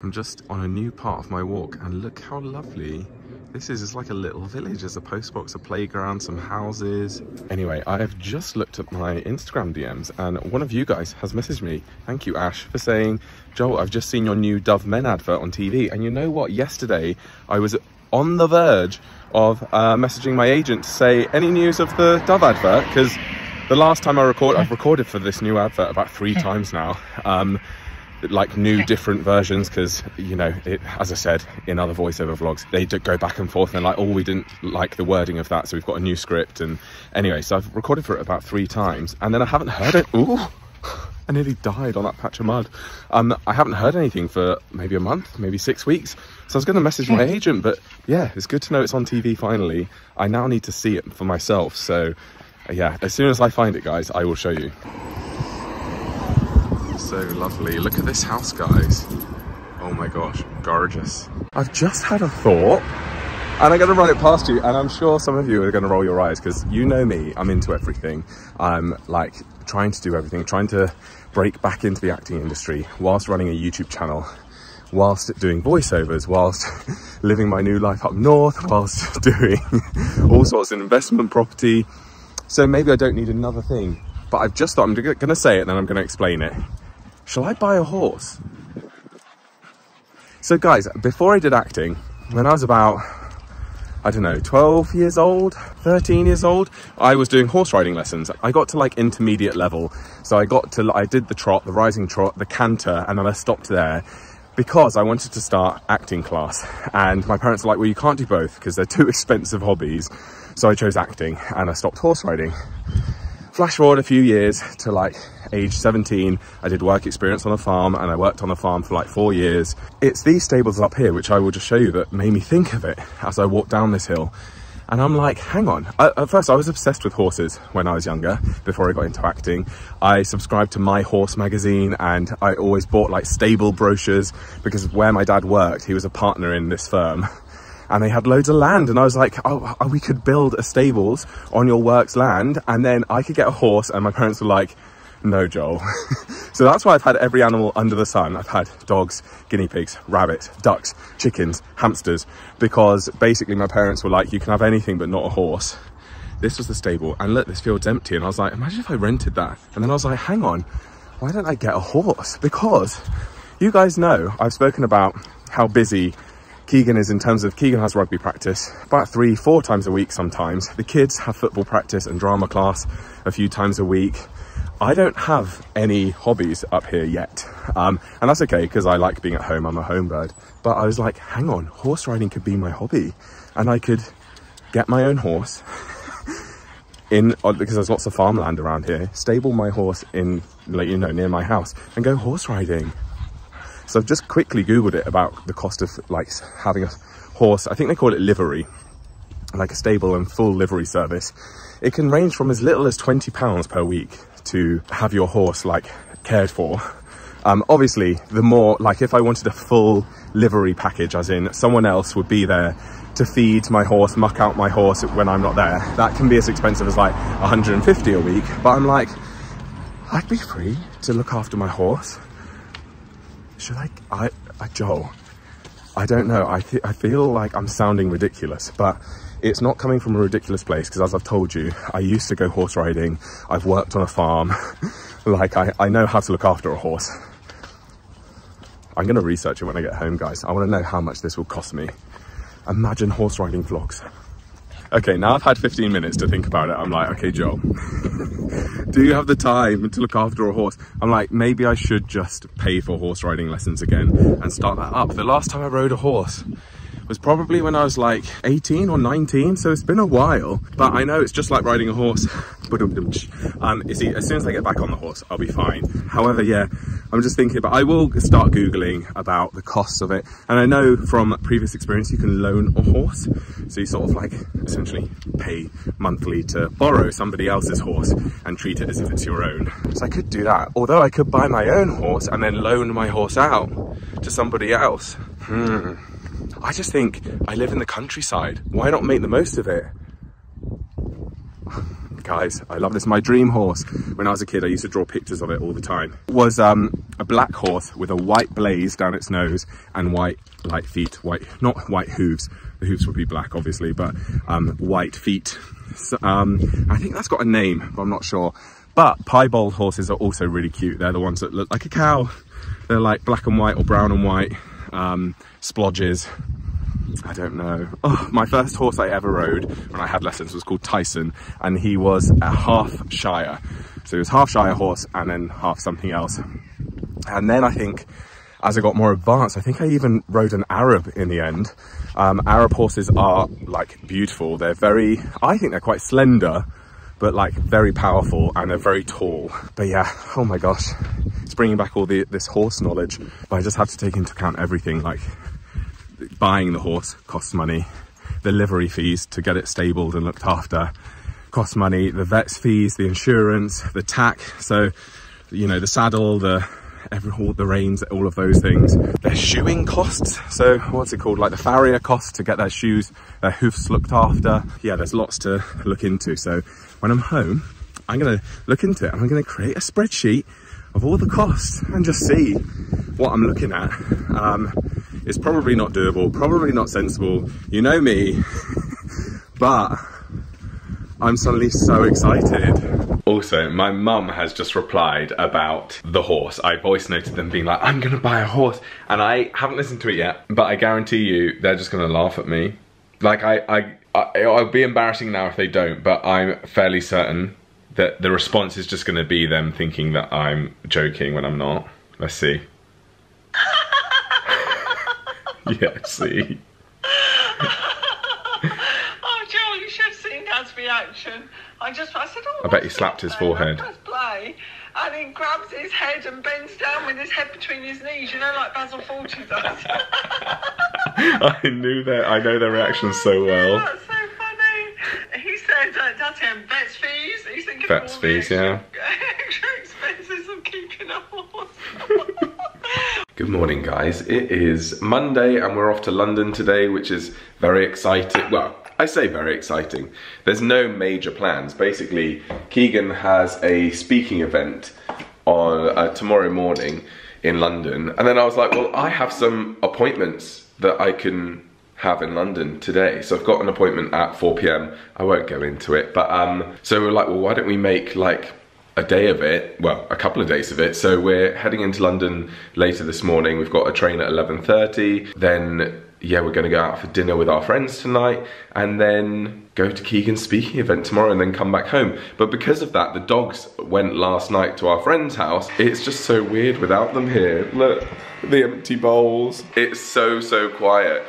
I'm just on a new part of my walk and look how lovely this is. It's like a little village. There's a postbox, a playground, some houses. Anyway, I have just looked at my Instagram DMs and one of you guys has messaged me. Thank you, Ash, for saying, Joel, I've just seen your new Dove Men advert on TV. And you know what? Yesterday, I was on the verge of messaging my agent to say, any news of the Dove advert? Because the last time I recorded, I've recorded for this new advert about 3 times now. Like new different versions, because you know, it, as I said in other voiceover vlogs, they do go back and forth and like, oh, we didn't like the wording of that, so we've got a new script. And anyway, so I've recorded for it about 3 times and then I haven't heard it. Ooh, I nearly died on that patch of mud. I haven't heard anything for maybe a month, maybe 6 weeks. So I was going to message my agent, but yeah, it's good to know it's on TV finally. I now need to see it for myself. So yeah, as soon as I find it, guys, I will show you. So lovely. Look at this house, guys. Oh my gosh, gorgeous. I've just had a thought and I'm going to run it past you, and I'm sure some of you are going to roll your eyes because you know me, I'm into everything. I'm like trying to do everything, trying to break back into the acting industry whilst running a YouTube channel, whilst doing voiceovers, whilst living my new life up north, whilst doing all sorts of investment property. So maybe I don't need another thing, but I've just thought, I'm going to say it and then I'm going to explain it. Shall I buy a horse? So guys, before I did acting, when I was about, I don't know, 12 years old, 13 years old, I was doing horse riding lessons. I got to like intermediate level. So I did the trot, the rising trot, the canter, and then I stopped there because I wanted to start acting class. And my parents were like, well, you can't do both because they're two expensive hobbies. So I chose acting and I stopped horse riding. Flash forward a few years to like age 17, I did work experience on a farm and I worked on a farm for like 4 years. It's these stables up here, which I will just show you, that made me think of it as I walked down this hill. And I'm like, hang on. At first I was obsessed with horses when I was younger, before I got into acting. I subscribed to My Horse magazine and I always bought like stable brochures because where my dad worked, he was a partner in this firm. And they had loads of land. And I was like, oh, we could build a stables on your work's land. And then I could get a horse. And my parents were like, no, Joel. So that's why I've had every animal under the sun. I've had dogs, guinea pigs, rabbits, ducks, chickens, hamsters, because basically my parents were like, you can have anything, but not a horse. This was the stable. And look, this field's empty. And I was like, imagine if I rented that. And then I was like, hang on, why don't I get a horse? Because you guys know, I've spoken about how busy Keegan is in terms of Keegan has rugby practice about 3-4 times a week sometimes. The kids have football practice and drama class a few times a week. I don't have any hobbies up here yet. And that's okay because I like being at home. I'm a home bird. But I was like, hang on, horse riding could be my hobby. And I could get my own horse because there's lots of farmland around here, stable my horse in, like, you know, near my house and go horse riding. So I've just quickly Googled it about the cost of like having a horse. I think they call it livery, like a stable and full livery service. It can range from as little as £20 per week to have your horse like cared for. Obviously the more, like if I wanted a full livery package, as in someone else would be there to feed my horse, muck out my horse when I'm not there, that can be as expensive as like 150 a week. But I'm like, I'd be free to look after my horse. Should I Joel, I don't know. I feel like I'm sounding ridiculous, but it's not coming from a ridiculous place because as I've told you, I used to go horse riding. I've worked on a farm. Like I know how to look after a horse. I'm going to research it when I get home, guys. I want to know how much this will cost me. Imagine horse riding vlogs. Okay, now I've had 15 minutes to think about it. I'm like, okay, Joel, do you have the time to look after a horse? I'm like, maybe I should just pay for horse riding lessons again and start that up. The last time I rode a horse was probably when I was like 18 or 19. So it's been a while, but I know it's just like riding a horse. You see, as soon as I get back on the horse, I'll be fine. However, yeah, I'm just thinking, but I will start Googling about the costs of it. And I know from previous experience, you can loan a horse. So you sort of like essentially pay monthly to borrow somebody else's horse and treat it as if it's your own. So I could do that. Although I could buy my own horse and then loan my horse out to somebody else. I just think I live in the countryside. Why not make the most of it? guys. I love this. My dream horse, when I was a kid, I used to draw pictures of it all the time. It was a black horse with a white blaze down its nose and white light feet, not white hooves. The hooves would be black, obviously, but white feet. So, I think that's got a name, but I'm not sure. But piebald horses are also really cute. They're the ones that look like a cow. They're like black and white or brown and white, splodges. I don't know. Oh, my first horse I ever rode when I had lessons was called Tyson, and he was a half Shire. So he was half Shire horse and then half something else. And then I think as I got more advanced, I think I even rode an Arab in the end. Arab horses are like beautiful. They're very, I think they're quite slender, but like very powerful, and they're very tall. But yeah, oh my gosh, it's bringing back all this horse knowledge. But I just have to take into account everything, like buying the horse costs money, the livery fees to get it stabled and looked after costs money, the vet's fees, the insurance, the tack, so you know, the saddle, the reins, all of those things, their shoeing costs, so what's it called, like the farrier costs to get their shoes, their hoofs looked after. Yeah, there's lots to look into. So when I'm home, I'm gonna look into it, and I'm gonna create a spreadsheet of all the costs and just see what I'm looking at. It's probably not doable, probably not sensible, you know me, but I'm suddenly so excited. Also, my mum has just replied about the horse. I voice noted them being like, I'm gonna buy a horse, and I haven't listened to it yet, but I guarantee you they're just gonna laugh at me. Like, I'll be embarrassing now if they don't, but I'm fairly certain that the response is just going to be them thinking that I'm joking when I'm not. Let's see. Yeah, see. Oh, Joel, you should have seen Dad's reaction. I said, oh, I bet he slapped his forehead. Let's play. And he grabs his head and bends down with his head between his knees, you know, like Basil Fawlty does. I knew that. I know their reaction so well. Yeah, that's so funny. He said, Dad's getting vet's fees. He's thinking vet's fees, yeah. Extra expenses of keeping a horse. Good morning, guys. It is Monday, and we're off to London today, which is very exciting. Well, I say very exciting. There's no major plans. Basically, Keegan has a speaking event on tomorrow morning in London. And then I was like, well, I have some appointments that I can have in London today. So I've got an appointment at 4 p.m. I won't go into it, but so we're like, well, why don't we make like a day of it, well, a couple of days of it. So we're heading into London later this morning. We've got a train at 11:30. Then yeah, we're gonna go out for dinner with our friends tonight, and then go to Keegan's speaking event tomorrow, and then come back home. But because of that, the dogs went last night to our friend's house. It's just so weird without them here. Look, the empty bowls. It's so, so quiet.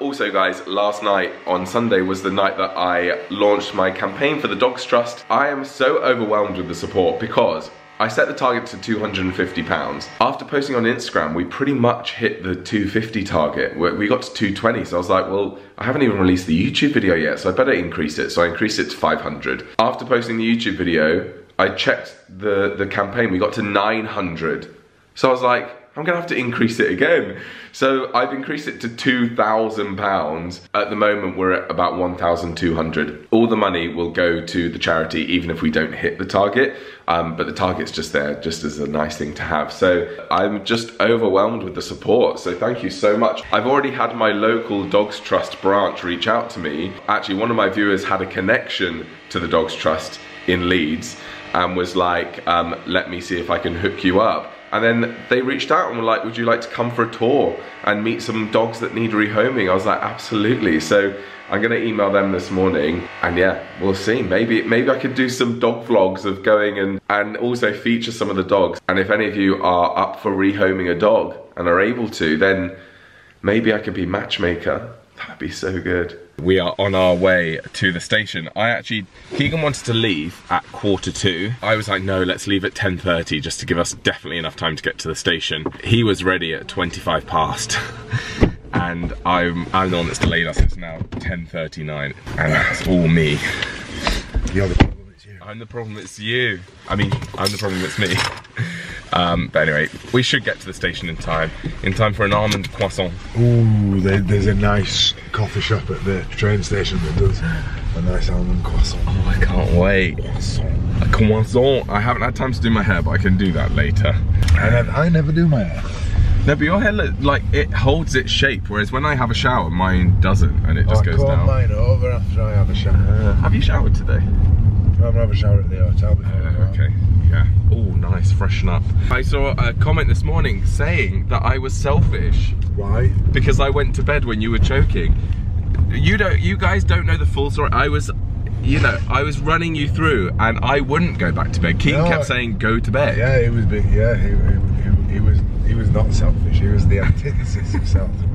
Also, guys, last night on Sunday was the night that I launched my campaign for the Dogs Trust. I am so overwhelmed with the support because I set the target to £250. After posting on Instagram, we pretty much hit the 250 target. We got to 220, so I was like, well, I haven't even released the YouTube video yet, so I better increase it. So I increased it to 500. After posting the YouTube video, I checked the campaign. We got to 900. So I was like, I'm gonna have to increase it again. So I've increased it to £2,000. At the moment, we're at about 1,200. All the money will go to the charity, even if we don't hit the target. But the target's just there, just as a nice thing to have. So I'm just overwhelmed with the support. So thank you so much. I've already had my local Dogs Trust branch reach out to me. Actually, one of my viewers had a connection to the Dogs Trust in Leeds and was like, let me see if I can hook you up. And then they reached out and were like, would you like to come for a tour and meet some dogs that need rehoming? I was like, absolutely. So I'm gonna email them this morning, and yeah, we'll see. Maybe I could do some dog vlogs of going and also feature some of the dogs. And if any of you are up for rehoming a dog and are able to, then maybe I could be matchmaker. That'd be so good. We are on our way to the station. Keegan wanted to leave at 1:45. I was like, no, let's leave at 10:30 just to give us definitely enough time to get to the station. He was ready at 25 past. And I'm the one that's delayed us. It's now 10:39, and that's all me. You're the problem, it's you. I'm the problem, it's you. I mean, I'm the problem, it's me. But anyway, we should get to the station in time for an almond croissant. Ooh, there's a nice coffee shop at the train station that does a nice almond croissant. Oh, I can't wait. Croissant. A croissant. I haven't had time to do my hair, but I can do that later. I never do my hair. No, but your hair, look, like, it holds its shape, whereas when I have a shower, mine doesn't, and it just goes down. I call mine over after I have a shower. Have you showered today? I haven't had a shower at the hotel before. Okay, yeah. Oh, nice, freshen up. I saw a comment this morning saying that I was selfish. Why? Because I went to bed when you were choking. You guys don't know the full story. I was, you know, I was running you through, and I wouldn't go back to bed. Keegan kept saying, go to bed. Yeah, it was big, yeah, he was not selfish, he was the antithesis of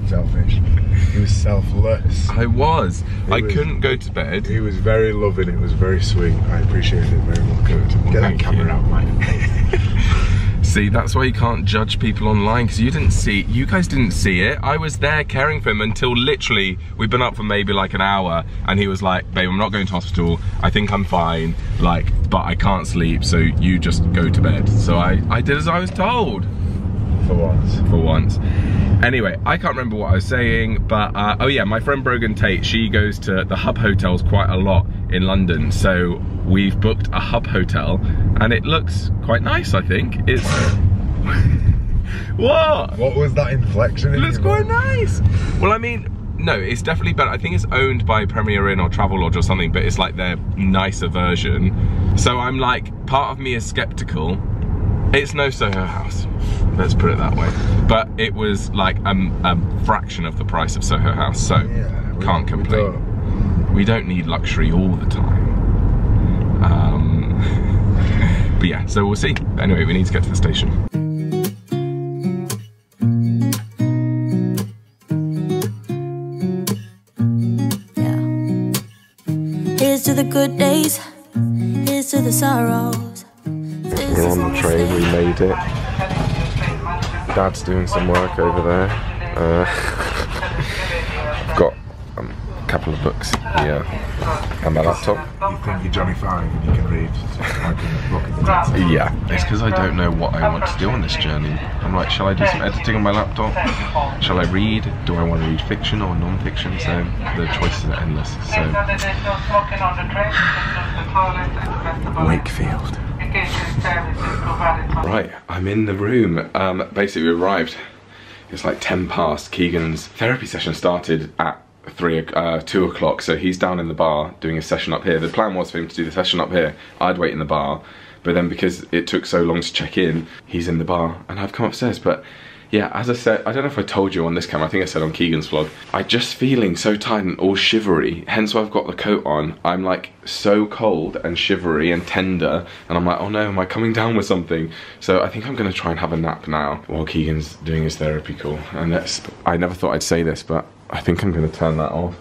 selfish. He was selfless. I was. I couldn't go to bed. He was very loving, it was very sweet. I appreciated it very much. Well, get that camera out, mate. See, that's why you can't judge people online, because you didn't see, you guys didn't see it. I was there caring for him until literally, we'd been up for maybe like an hour, and he was like, babe, I'm not going to hospital, I think I'm fine, like, but I can't sleep, so you just go to bed. So I did as I was told. For once. For once. Anyway, I can't remember what I was saying, but oh yeah, my friend Brogan Tate, she goes to the Hub Hotels quite a lot in London, so we've booked a Hub Hotel, and it looks quite nice, I think. It's... What? What was that inflection? It looks quite nice. Well, I mean, no, it's definitely better. I think it's owned by Premier Inn or Travelodge or something, but it's like their nicer version. So I'm like, part of me is skeptical. It's no Soho House, let's put it that way. But it was like a fraction of the price of Soho House, so yeah, can't complain. We don't need luxury all the time. But yeah, so we'll see. Anyway, we need to get to the station. Yeah. Here's to the good days, here's to the sorrow. We're on the train, we made it. Dad's doing some work over there. Got a couple of books here and my laptop. You think you're Johnny Five and you can read like a book. Yeah. It's because I don't know what I want to do on this journey. I'm like, shall I do some editing on my laptop? Shall I read? Do I want to read fiction or non-fiction? So the choices are endless. So Wakefield. Right, I'm in the room. Basically, we arrived. It's like 10 past. Keegan's therapy session started at 2 o'clock, so he's down in the bar doing a session up here. The plan was for him to do the session up here. I'd wait in the bar, but then because it took so long to check in, he's in the bar, and I've come upstairs. But yeah, as I said, I don't know if I told you on this camera, I think I said on Keegan's vlog, I'm just feeling so tired and all shivery, hence why I've got the coat on. I'm like so cold and shivery and tender, and I'm like, oh no, am I coming down with something? So I think I'm gonna try and have a nap now while Keegan's doing his therapy call. And that's, I never thought I'd say this, but I think I'm gonna turn that off.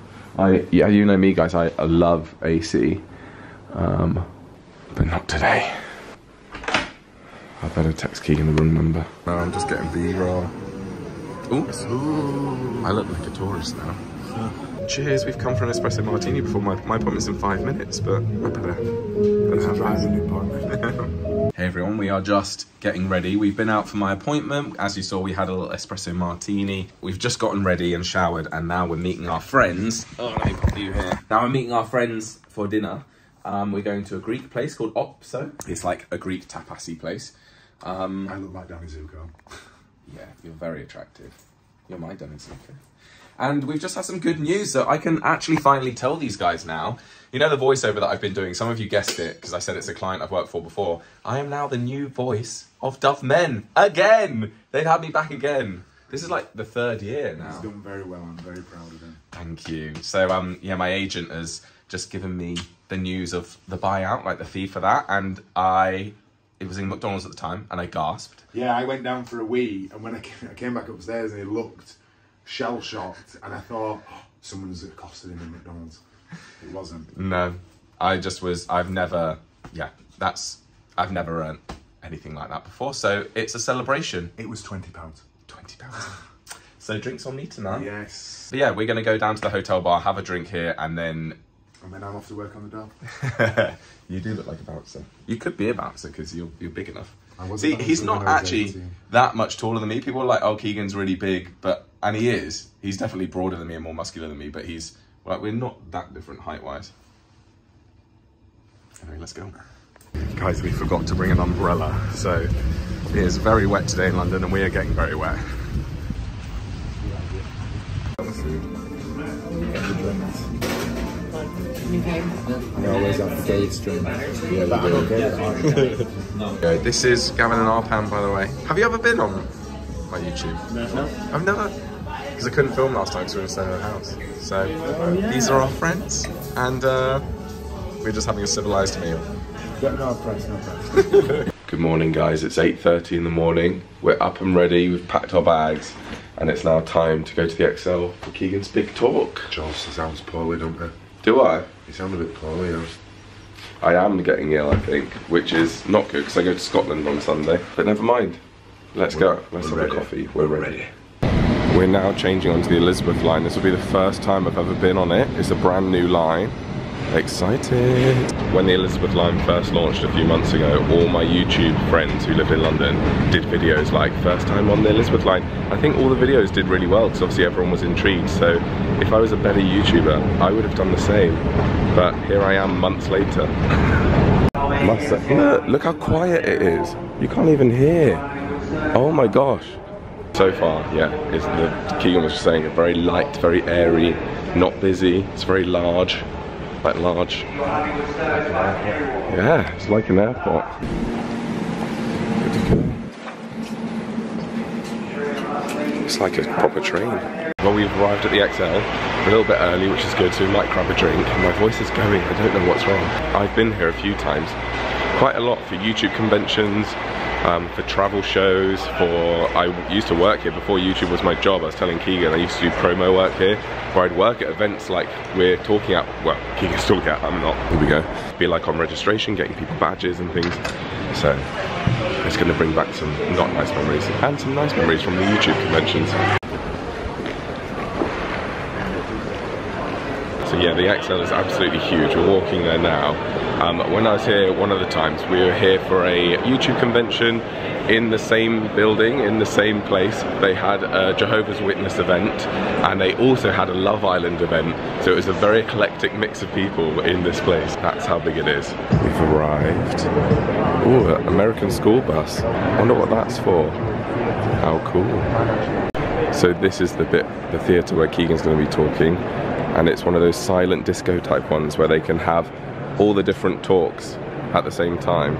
Yeah, you know me guys, I love AC, but not today. I better text Keegan the room number. No, I'm just getting B-roll. Ooh, I look like a tourist now. Yeah. Cheers, we've come for an espresso martini before my appointment's in 5 minutes, but I better have a new partner. Hey everyone, we are just getting ready. We've been out for my appointment. As you saw, we had a little espresso martini. We've just gotten ready and showered, and now we're meeting our friends. Oh, let me put you here. Now we're meeting our friends for dinner. We're going to a Greek place called Opso. It's like a Greek tapasy place. I look like Danny Zuko. Yeah, you're very attractive. You're my Danny Zuko. And we've just had some good news, so I can actually finally tell these guys now. You know the voiceover that I've been doing? Some of you guessed it, because I said it's a client I've worked for before. I am now the new voice of Dove Men. Again! They've had me back again. This is like the third year now. He's done very well, I'm very proud of him. Thank you. So, yeah, my agent has just given me the news of the buyout, like the fee for that, and it was in McDonald's at the time, and I gasped. Yeah, I went down for a wee, and when I came back upstairs, and he looked shell-shocked, and I thought, oh, someone's accosted him in McDonald's. It wasn't. No, I just was, I've never earned anything like that before, so it's a celebration. It was £20. £20. So drinks on me tonight. Yes. But yeah, we're going to go down to the hotel bar, have a drink here, and then... And then I'm off to work on the dog. You do look like a bouncer. You could be a bouncer because you're big enough. See, he's not actually that much taller than me. People are like, oh, Keegan's really big, but and he is. He's definitely broader than me and more muscular than me, but he's like, we're not that different height-wise. Anyway, let's go. Guys, we forgot to bring an umbrella, so it is very wet today in London and we are getting very wet. I always have the Gays drink. Yeah, but I'm okay. Okay, this is Gavin and Arpan, by the way. Have you ever been on my YouTube? No. I've never, because I couldn't film last time because we were in Soho House. So these are our friends, and we're just having a civilized meal. But no price, no price. Good morning, guys. It's 8:30 in the morning. We're up and ready. We've packed our bags, and it's now time to go to the XL for Keegan's big talk. Charles sounds poorly, don't they? Do I? You sound a bit poorly. I am getting ill, I think, which is not good because I go to Scotland on Sunday. But never mind. Let's go. Let's have a coffee. We're ready. We're now changing onto the Elizabeth line. This will be the first time I've ever been on it. It's a brand new line. Excited. When the Elizabeth line first launched a few months ago, all my YouTube friends who lived in London did videos like first time on the Elizabeth line. I think all the videos did really well because obviously everyone was intrigued, so if I was a better YouTuber I would have done the same, but here I am months later. Must say, look how quiet it is. You can't even hear. Oh my gosh. So far, yeah, Keegan was just saying, a very light, very airy, not busy, it's very large. Like large. Yeah, it's like an airport. It's like a proper train. Well, we've arrived at the XL a little bit early, which is good, so we might grab a drink. My voice is going, I don't know what's wrong. I've been here a few times, quite a lot, for YouTube conventions, for travel shows, I used to work here before YouTube was my job. I was telling Keegan I used to do promo work here, where I'd work at events like we're talking at, well, Keegan's talking at, I'm not, here we go. Be like on registration, getting people badges and things. So it's gonna bring back some not nice memories, and some nice memories from the YouTube conventions. So yeah, the XL is absolutely huge. We're walking there now. When I was here one of the times, we were here for a YouTube convention in the same building, in the same place. They had a Jehovah's Witness event, and they also had a Love Island event. So it was a very eclectic mix of people in this place. That's how big it is. We've arrived. Ooh, an American school bus. I wonder what that's for. How cool. So this is the bit, the theatre where Keegan's gonna be talking. And it's one of those silent disco type ones where they can have all the different talks at the same time.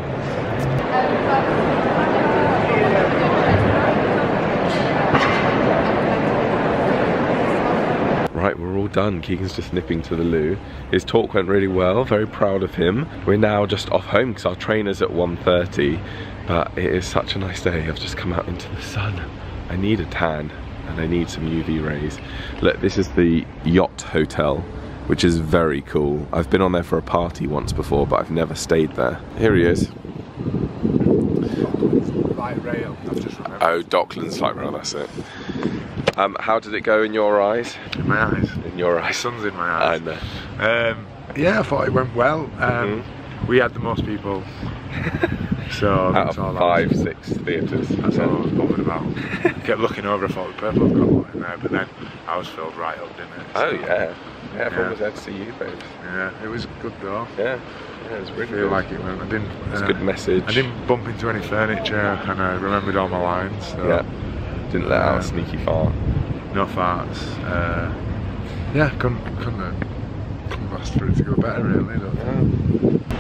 Right, we're all done. Keegan's just nipping to the loo. His talk went really well, very proud of him. We're now just off home because our train is at 1:30, but it is such a nice day. I've just come out into the sun. I need a tan. And I need some UV rays. Look, this is the Yacht Hotel, which is very cool. I've been on there for a party once before, but I've never stayed there. Here he is. Light rail. Oh, Docklands light rail, that's it. How did it go in your eyes? In my eyes? In your eyes. The sun's in my eyes. I know. Yeah, I thought it went well. We had the most people. So that's all. 5, 6 theatres. That's all I was bothered about. I kept looking over, I thought the purple got one in there, but then I was filled right up, didn't it? So, oh yeah. Yeah, everyone was there to see you, babes. Yeah, it was good though. Yeah, it was really good. I feel like it went. I didn't. It's a good message. I didn't bump into any furniture, and I remembered all my lines. So, yeah. Didn't let out a sneaky fart. No farts. Yeah, couldn't ask for it to go better, really.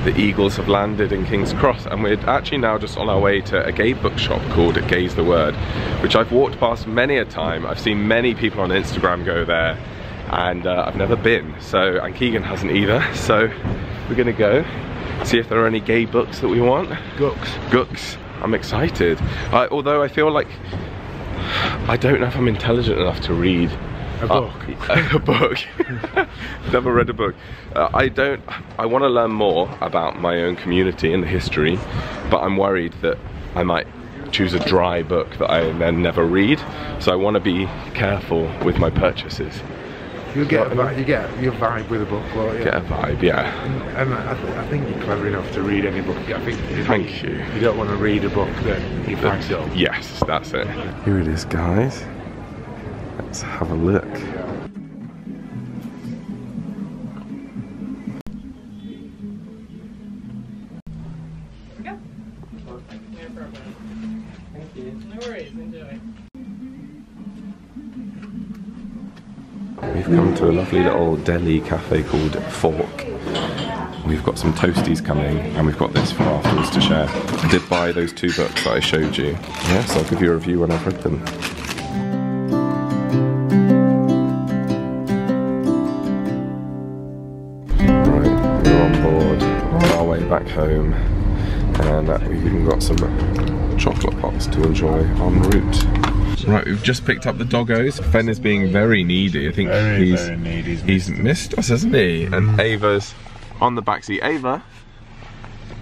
The Eagles have landed in King's Cross, and we're actually now just on our way to a gay bookshop called Gays the Word, which I've walked past many a time. I've seen many people on Instagram go there, and I've never been, so, and Keegan hasn't either, so we're gonna go see if there are any gay books that we want. Gooks. I'm excited, although I feel like I don't know if I'm intelligent enough to read a book. A book. Never read a book. I want to learn more about my own community and the history, but I'm worried that I might choose a dry book that I then never read. So I want to be careful with my purchases. You get your vibe with a book, won't you? Get a vibe, yeah. And I think you're clever enough to read any book. I think. Thank you. You don't want to read a book that you packed up. Yes, that's it. Here it is, guys. Let's have a look. We've come to a lovely little deli cafe called Fork. We've got some toasties coming, and we've got this for afterwards to share. I did buy those two books that I showed you. Yes, I'll give you a review when I've read them. Right, we're on board, on our way back home, and we've even got some chocolate pops to enjoy en route. Right, we've just picked up the doggos. Fen is being very needy. I think he's missed us, hasn't he? And Ava's on the back seat. Ava,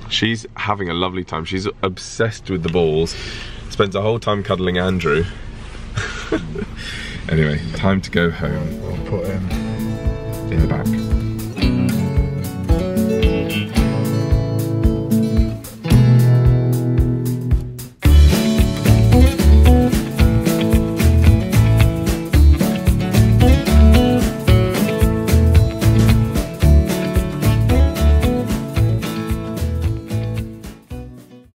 she's having a lovely time. She's obsessed with the balls. Spends her whole time cuddling Andrew. Anyway, time to go home. We'll put him in the back.